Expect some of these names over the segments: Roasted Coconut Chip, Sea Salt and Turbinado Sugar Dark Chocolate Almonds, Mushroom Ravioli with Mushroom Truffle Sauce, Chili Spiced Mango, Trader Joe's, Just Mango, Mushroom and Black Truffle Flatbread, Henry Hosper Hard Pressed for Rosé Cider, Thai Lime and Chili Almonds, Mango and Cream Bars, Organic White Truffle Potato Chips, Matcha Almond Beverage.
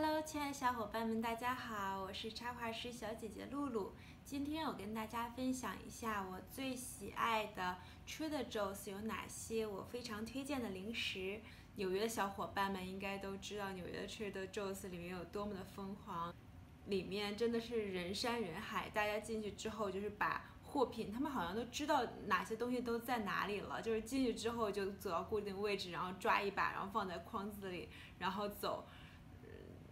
Hello， 亲爱的小伙伴们，大家好，我是插画师小姐姐露露。今天我跟大家分享一下我最喜爱的 Trader Joe's 有哪些我非常推荐的零食。纽约的小伙伴们应该都知道，纽约的 Trader Joe's 里面有多么的疯狂，里面真的是人山人海。大家进去之后就是把货品，他们好像都知道哪些东西都在哪里了，就是进去之后就走到固定位置，然后抓一把，然后放在筐子里，然后走。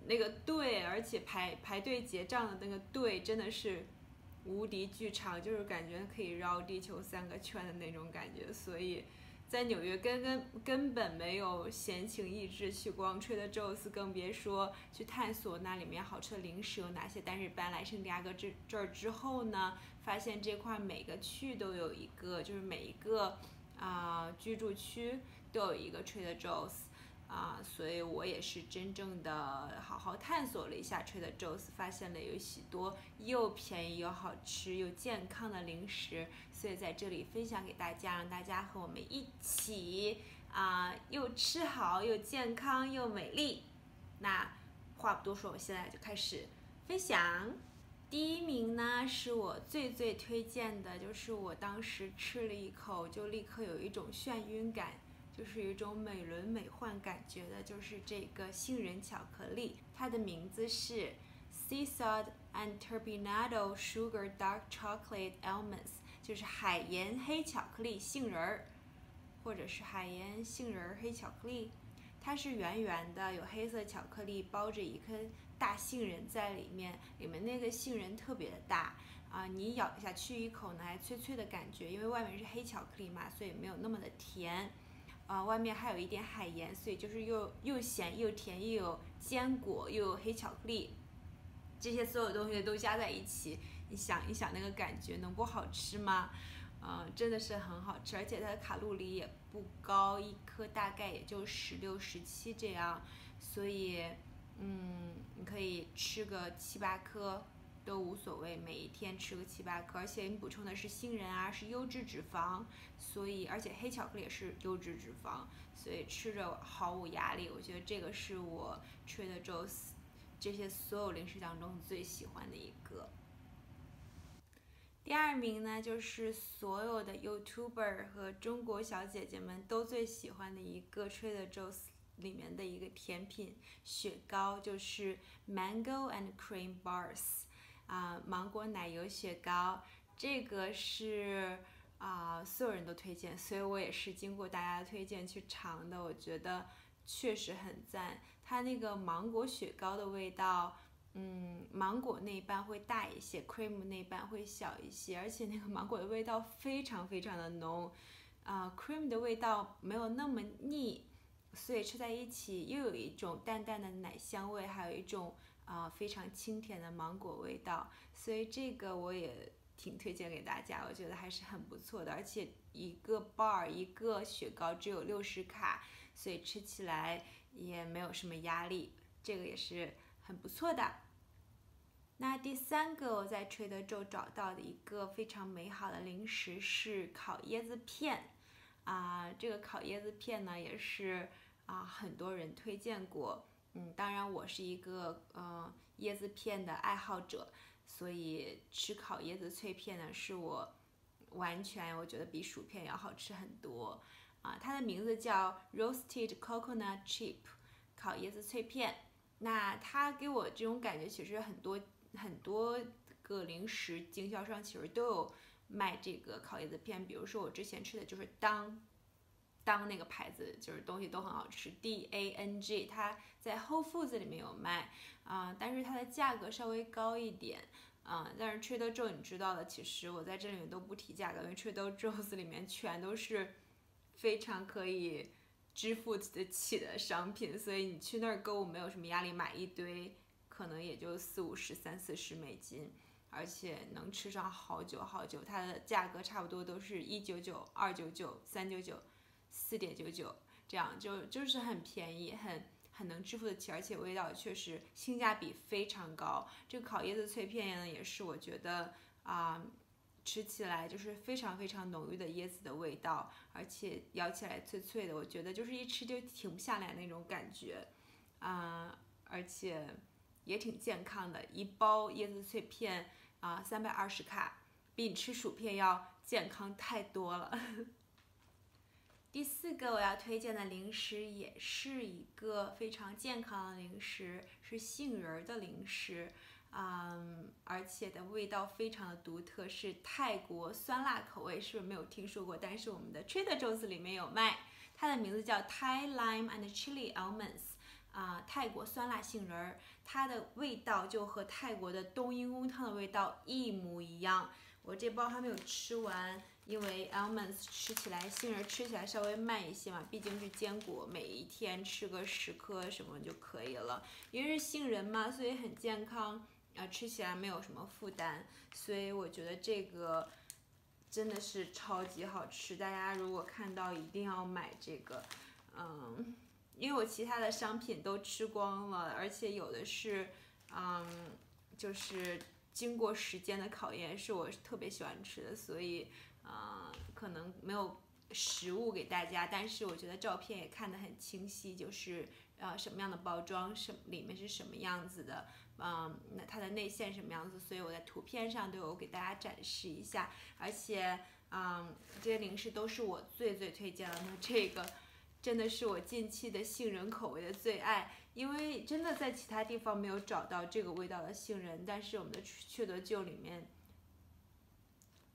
那个队，而且排队结账的那个队真的是无敌巨长，就是感觉可以绕地球3个圈的那种感觉。所以，在纽约根本没有闲情逸致去逛 Trader Joe's， 更别说去探索那里面好吃的零食有哪些。但是搬来圣地亚哥这儿之后呢，发现这块每个区都有一个，就是每一个居住区都有一个 Trader Joe's。 所以我也是真正的好好探索了一下 Trader Joe's， 发现了有许多又便宜又好吃又健康的零食，所以在这里分享给大家，让大家和我们一起又吃好又健康又美丽。那话不多说，我现在就开始分享。第一名呢，是我最推荐的，就是我当时吃了一口就立刻有一种眩晕感。 就是有一种美轮美奂感觉的，就是这个杏仁巧克力，它的名字是 Sea Salt and Turbinado Sugar Dark Chocolate Almonds， 就是海盐黑巧克力杏仁儿，或者是海盐杏仁儿黑巧克力。它是圆圆的，有黑色巧克力包着一颗大杏仁在里面，里面那个杏仁特别的大。 你咬下去一口呢，还脆脆的感觉，因为外面是黑巧克力嘛，所以没有那么的甜。 外面还有一点海盐，所以就是又咸又甜，又有坚果，又有黑巧克力，这些所有东西都加在一起，你想一想那个感觉，能不好吃吗？真的是很好吃，而且它的卡路里也不高，一颗大概也就16、17这样，所以你可以吃个7、8颗。 都无所谓，每一天吃个7、8颗，而且你补充的是杏仁啊，是优质脂肪，所以而且黑巧克力也是优质脂肪，所以吃着毫无压力。我觉得这个是我Trader Joe's这些所有零食当中最喜欢的一个。第二名呢，就是所有的 YouTuber 和中国小姐姐们都最喜欢的一个Trader Joe's 里面的一个甜品雪糕，就是 Mango and Cream Bars。 芒果奶油雪糕，这个是所有人都推荐，所以我也是经过大家的推荐去尝的。我觉得确实很赞，它那个芒果雪糕的味道，芒果那一半会大一些 ，cream 那一半会小一些，而且那个芒果的味道非常的浓，cream 的味道没有那么腻，所以吃在一起又有一种淡淡的奶香味，还有一种。 非常清甜的芒果味道，所以这个我也挺推荐给大家，我觉得还是很不错的。而且一个 bar 一个雪糕只有60卡，所以吃起来也没有什么压力，这个也是很不错的。那第三个我在Trader Joe's找到的一个非常美好的零食是烤椰子片，这个烤椰子片呢也是很多人推荐过。 当然我是一个椰子片的爱好者，所以吃烤椰子脆片呢，是我觉得比薯片要好吃很多它的名字叫 Roasted Coconut Chip， 烤椰子脆片。那它给我这种感觉，其实很多个零食经销商其实都有卖这个烤椰子片，比如说我之前吃的就是当那个牌子就是东西都很好吃 ，DANG， 它在Whole Foods 里面有卖但是它的价格稍微高一点但是Trader Joe's 你知道的，其实我在这里面都不提价格，因为Trader Joe's 里面全都是非常可以支付得起的商品，所以你去那儿购物没有什么压力，买一堆可能也就40、50、30、40美金，而且能吃上好久，它的价格差不多都是199、299、399。 4.99这样就是很便宜，很能支付得起，而且味道确实性价比非常高。这个烤椰子脆片呢，也是我觉得吃起来就是非常浓郁的椰子的味道，而且咬起来脆脆的，我觉得就是一吃就停不下来那种感觉，而且也挺健康的。一包椰子脆片啊，320卡，比你吃薯片要健康太多了。第四个我要推荐的零食也是一个非常健康的零食，是杏仁的零食，而且的味道非常的独特，是泰国酸辣口味，是不是没有听说过？但是我们的 Trader Joe's 里面有卖，它的名字叫 Thai Lime and Chili Almonds， 泰国酸辣杏仁，它的味道就和泰国的冬阴功汤的味道一模一样。我这包还没有吃完。 因为 almonds 吃起来，杏仁吃起来稍微慢一些嘛，毕竟是坚果，每一天吃个10颗什么就可以了。因为是杏仁嘛，所以很健康，吃起来没有什么负担，所以我觉得这个真的是超级好吃，大家如果看到一定要买这个。因为我其他的商品都吃光了，而且有的是，就是经过时间的考验，是我特别喜欢吃的，所以。 可能没有实物给大家，但是我觉得照片也看得很清晰，就是什么样的包装，里面是什么样子的，那它的内馅什么样子，所以我在图片上都有给大家展示一下。而且，这些零食都是我最推荐的，那这个真的是我近期的杏仁口味的最爱，因为真的在其他地方没有找到这个味道的杏仁，但是我们的缺德舅里面。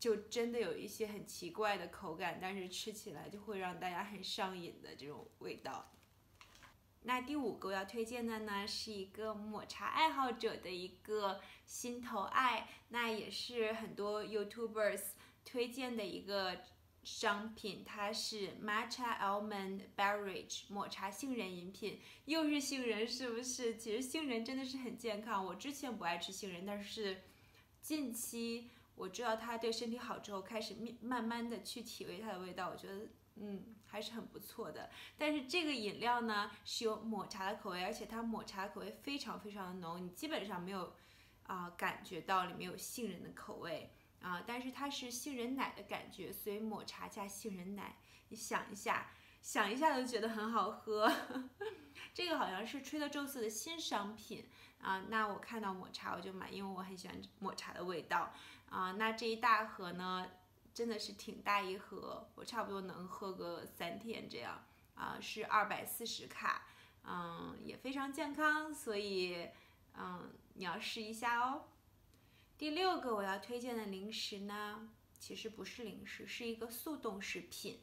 就真的有一些很奇怪的口感，但是吃起来就会让大家很上瘾的这种味道。那第5个我要推荐的呢，是一个抹茶爱好者的一个心头爱，那也是很多 YouTubers 推荐的一个商品，它是 Matcha Almond Beverage 抹茶杏仁饮品，又是杏仁，是不是？其实杏仁真的是很健康，我之前不爱吃杏仁，但是近期。 我知道它对身体好之后，开始慢慢的去体味它的味道，我觉得还是很不错的。但是这个饮料呢是有抹茶的口味，而且它抹茶口味非常的浓，你基本上没有感觉到里面有杏仁的口味但是它是杏仁奶的感觉，所以抹茶加杏仁奶，你想一下，想一下就觉得很好喝。这个好像是Trader Joe's 的新商品那我看到抹茶我就买，因为我很喜欢抹茶的味道。 那这一大盒呢，真的是挺大一盒，我差不多能喝个3天这样是240卡，也非常健康，所以你要试一下哦。第6个我要推荐的零食呢，其实不是零食，是一个速冻食品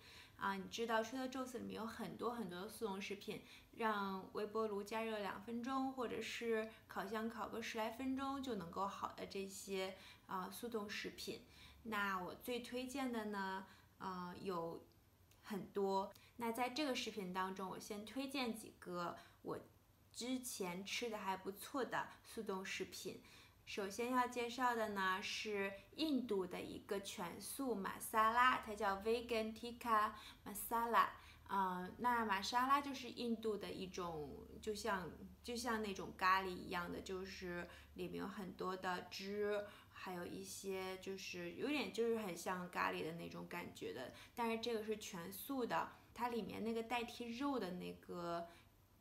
你知道 Trader Joe's 里面有很多速冻食品，让微波炉加热2分钟，或者是烤箱烤个10来分钟就能够好的这些。 速冻食品，那我最推荐的呢，有很多。那在这个视频当中，我先推荐几个我之前吃的还不错的速冻食品。首先要介绍的呢是印度的一个全素玛莎拉，它叫 Vegan Tikka Masala。那玛莎拉就是印度的一种，就像那种咖喱一样的，就是里面有很多的汁。 还有一些就是有点就是很像咖喱的那种感觉的，但是这个是全素的，它里面那个代替肉的那个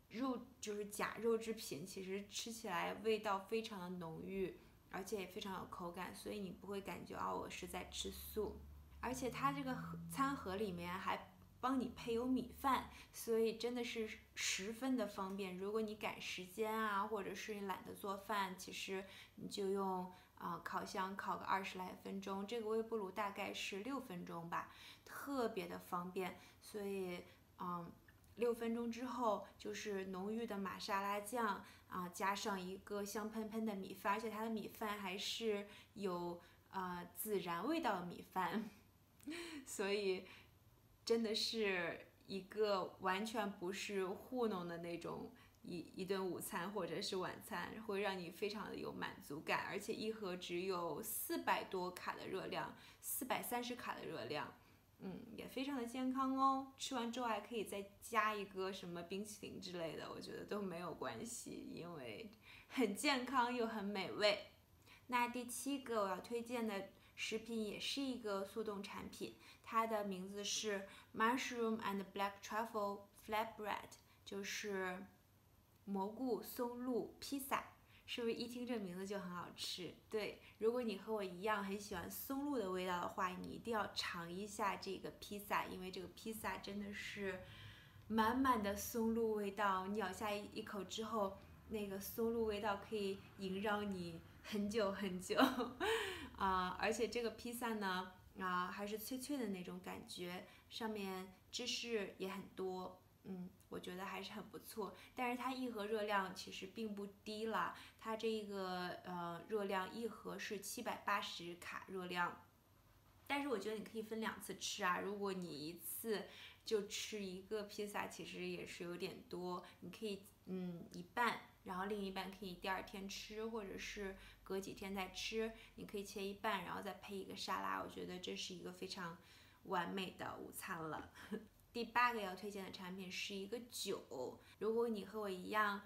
肉就是假肉制品，其实吃起来味道非常的浓郁，而且也非常有口感，所以你不会感觉我是在吃素，而且它这个餐盒里面还。 帮你配有米饭，所以真的是10分的方便。如果你赶时间或者是你懒得做饭，其实你就用烤箱烤个20来分钟，这个微波炉大概是6分钟吧，特别的方便。所以6分钟之后就是浓郁的玛莎拉酱加上一个香喷喷的米饭，而且它的米饭还是有孜然味道的米饭，所以。 真的是一个完全不是糊弄的那种一顿午餐或者是晚餐，会让你非常的有满足感，而且一盒只有400多卡的热量，430卡的热量，也非常的健康哦。吃完之后还可以再加一个什么冰淇淋之类的，我觉得都没有关系，因为很健康又很美味。那第7个我要推荐的。 食品也是一个速冻产品，它的名字是 Mushroom and Black Truffle Flatbread，就是蘑菇松露披萨，是不是一听这名字就很好吃？对，如果你和我一样很喜欢松露的味道的话，你一定要尝一下这个披萨，因为这个披萨真的是满满的松露味道。你咬下一口之后，那个松露味道可以萦绕你很久很久啊！而且这个披萨呢，还是脆脆的那种感觉，上面芝士也很多。 我觉得还是很不错，但是它一盒热量其实并不低了，它这个热量一盒是780卡热量，但是我觉得你可以分2次吃啊，如果你一次就吃一个披萨，其实也是有点多，你可以一半，然后另一半可以第2天吃，或者是隔几天再吃，你可以切一半，然后再配一个沙拉，我觉得这是一个非常完美的午餐了。第8个要推荐的产品是一个酒。如果你和我一样，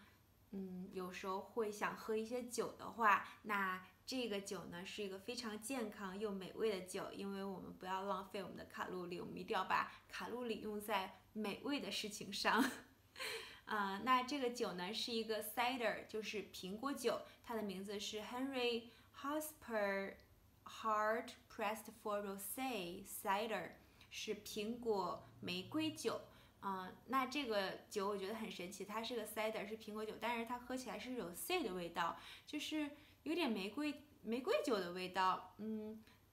有时候会想喝一些酒的话，那这个酒呢是一个非常健康又美味的酒，因为我们不要浪费我们的卡路里，我们一定要把卡路里用在美味的事情上。那这个酒呢是一个 cider， 就是苹果酒，它的名字是 Henry Hosper Hard Pressed for Rosé Cider。 是苹果玫瑰酒，那这个酒我觉得很神奇，它是个 cider， 是苹果酒，但是它喝起来是rosé的味道，就是有点玫瑰酒的味道，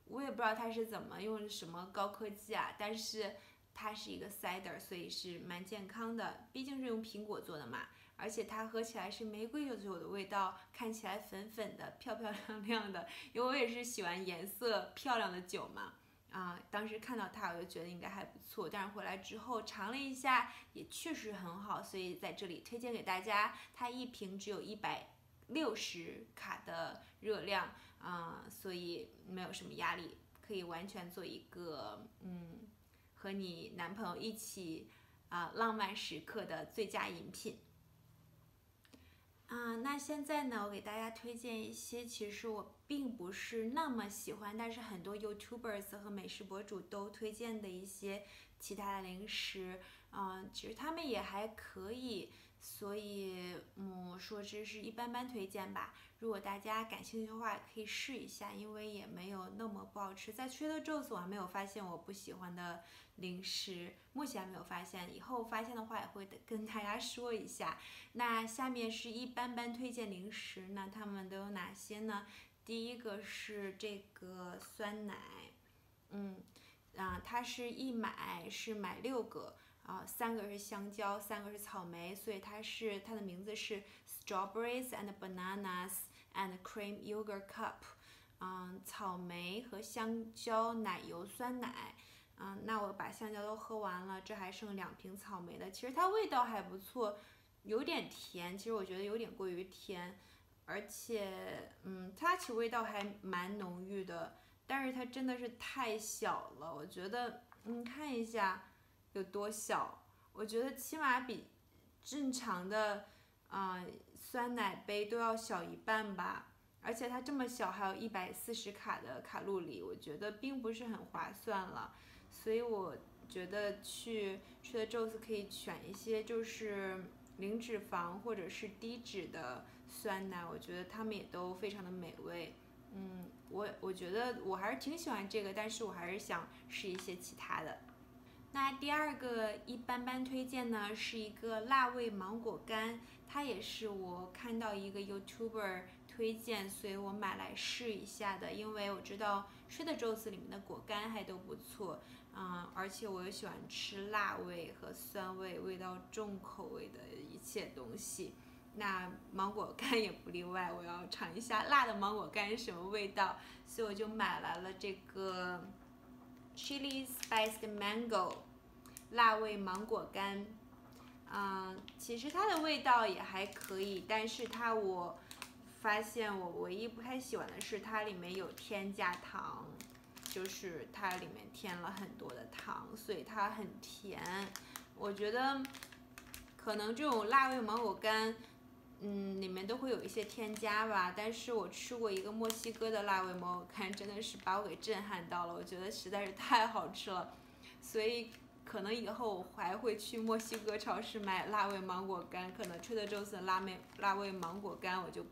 我也不知道它是怎么用什么高科技啊，但是它是一个 cider， 所以是蛮健康的，毕竟是用苹果做的嘛，而且它喝起来是玫瑰酒的味道，看起来粉粉的、漂漂亮亮的，因为我也是喜欢颜色漂亮的酒嘛。 当时看到它，我就觉得应该还不错，但是回来之后尝了一下，也确实很好，所以在这里推荐给大家。它一瓶只有160卡的热量，所以没有什么压力，可以完全做一个和你男朋友一起浪漫时刻的最佳饮品。那现在呢，我给大家推荐一些其实我并不是那么喜欢，但是很多 YouTubers 和美食博主都推荐的一些其他的零食，其实他们也还可以，所以说这是一般般推荐吧。如果大家感兴趣的话，可以试一下，因为也没有那么不好吃。在Trader Joe's 我还没有发现我不喜欢的零食，目前还没有发现，以后发现的话也会跟大家说一下。那下面是一般般推荐零食，那他们都有哪些呢？第一个是这个酸奶，它是买6个，3个是香蕉，3个是草莓，所以它的名字是 Strawberries and Bananas and Cream Yogurt Cup，草莓和香蕉奶油酸奶。那我把香蕉都喝完了，这还剩2瓶草莓的。其实它味道还不错，有点甜，其实我觉得有点过于甜，而且它其实味道还蛮浓郁的，但是它真的是太小了，我觉得看一下有多小，我觉得起码比正常的酸奶杯都要小一半吧。 而且它这么小，还有140卡的卡路里，我觉得并不是很划算了。所以我觉得去Trader Joe's可以选一些就是零脂肪或者是低脂的酸奶，我觉得它们也都非常的美味。我觉得我还是挺喜欢这个，但是我还是想试一些其他的。 那第2个一般般推荐呢，是一个辣味芒果干，它也是我看到一个 YouTuber 推荐，所以我买来试一下的。因为我知道Trader Joe's里面的果干还都不错，而且我又喜欢吃辣味和酸味，味道重口味的一切东西，那芒果干也不例外。我要尝一下辣的芒果干是什么味道，所以我就买来了这个。 Chili Spiced Mango， 辣味芒果干，其实它的味道也还可以，但是我发现我唯一不太喜欢的是它里面有添加糖，就是它里面添了很多的糖，所以它很甜。我觉得可能这种辣味芒果干，里面都会有一些添加吧，但是我吃过一个墨西哥的辣味芒果干，真的是把我给震撼到了，我觉得实在是太好吃了，所以可能以后还会去墨西哥超市买辣味芒果干，可能 Trader Joe's 的辣味芒果干我就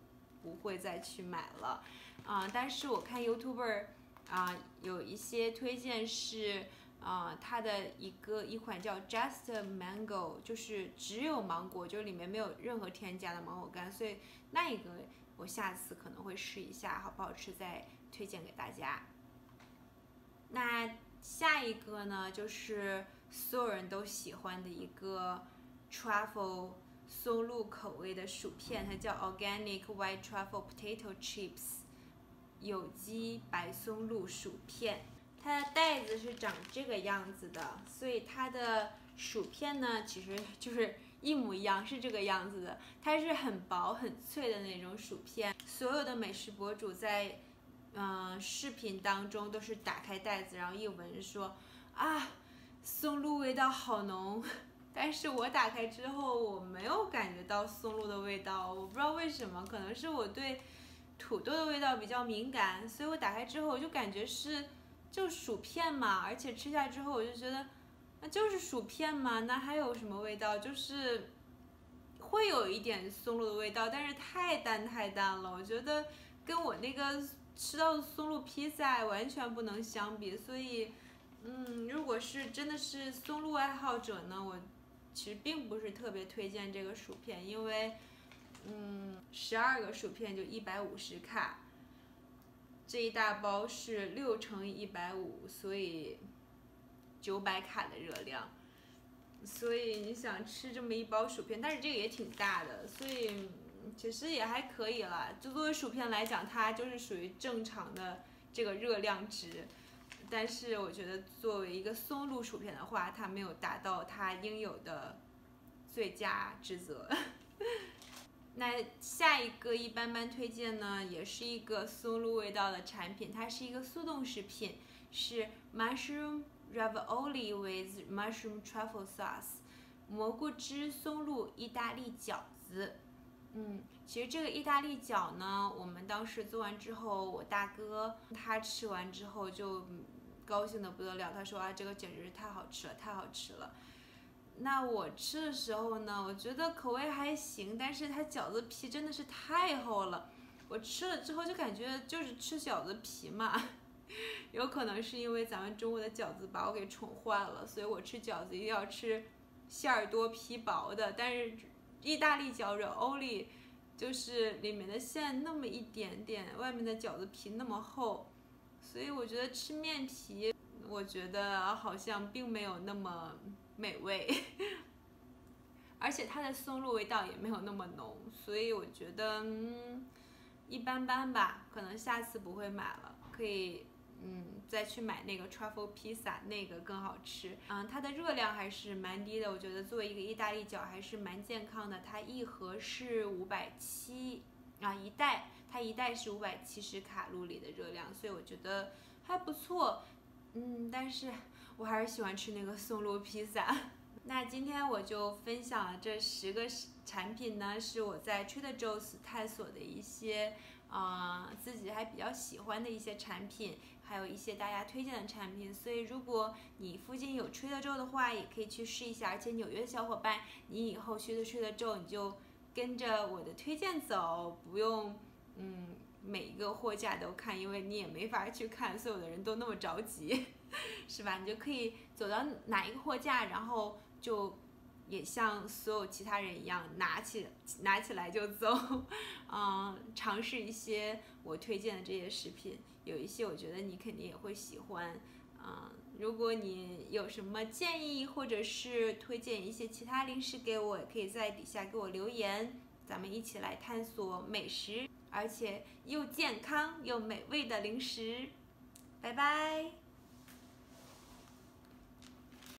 不会再去买了啊、但是我看 YouTuber 啊、有一些推荐是啊、它的一款叫 Just Mango， 就是只有芒果，就是里面没有任何添加的芒果干，所以那一个我下次可能会试一下，好不好吃再推荐给大家。那下一个呢，就是所有人都喜欢的一个 truffle 松露口味的薯片，它叫 Organic White Truffle Potato Chips， 有机白松露薯片。它的袋子是长这个样子的，所以它的薯片呢，其实就是一模一样，是这个样子的。它是很薄很脆的那种薯片。所有的美食博主在视频当中都是打开袋子，然后一闻说啊，松露味道好浓，但是我打开之后我没有感觉到松露的味道，我不知道为什么，可能是我对土豆的味道比较敏感，所以我打开之后我就感觉是就薯片嘛，而且吃下之后我就觉得那就是薯片嘛，那还有什么味道？就是会有一点松露的味道，但是太淡了，我觉得跟我那个吃到的松露披萨完全不能相比，所以。如果是真的是松露爱好者呢，我其实并不是特别推荐这个薯片，因为，12个薯片就150卡，这一大包是6×150，所以900卡的热量，所以你想吃这么一包薯片，但是这个也挺大的，所以其实也还可以啦。就作为薯片来讲，它就是属于正常的这个热量值。但是我觉得作为一个松露薯片的话，它没有达到它应有的最佳职责。那下一个一般般推荐呢，也是一个松露味道的产品，它是一个速冻食品，是 Mushroom Ravioli with Mushroom Truffle Sauce， 蘑菇汁松露意大利饺子。其实这个意大利饺呢，我们当时做完之后，我大哥他吃完之后就高兴的不得了，他说啊，这个简直是太好吃了。那我吃的时候呢，我觉得口味还行，但是它饺子皮真的是太厚了，我吃了之后就感觉就是吃饺子皮嘛，有可能是因为咱们中国的饺子把我给宠坏了，所以我吃饺子一定要吃馅儿多皮薄的，但是意大利饺子 Oli 就是里面的馅那么一点点，外面的饺子皮那么厚，所以我觉得吃面皮，我觉得好像并没有那么美味，而且它的松露味道也没有那么浓，所以我觉得一般般吧，可能下次不会买了，可以再去买那个 truffle pizza， 那个更好吃。它的热量还是蛮低的，我觉得作为一个意大利饺还是蛮健康的。它一盒是570啊，它一袋是570卡路里的热量，所以我觉得还不错。但是我还是喜欢吃那个松露披萨。那今天我就分享了这10个产品呢，是我在 Trader Joe's 探索的一些。自己还比较喜欢的一些产品，还有一些大家推荐的产品，所以如果你附近有 Trader Joe 的话，也可以去试一下。而且纽约的小伙伴，你以后去的 Trader Joe， 你就跟着我的推荐走，不用每一个货架都看，因为你也没法去看，所有的人都那么着急，是吧？你就可以走到哪一个货架，然后就。也像所有其他人一样拿起来就走，尝试一些我推荐的这些食品，有一些我觉得你肯定也会喜欢，如果你有什么建议或者是推荐一些其他零食给我，可以在底下给我留言，咱们一起来探索美食，而且又健康又美味的零食，拜拜。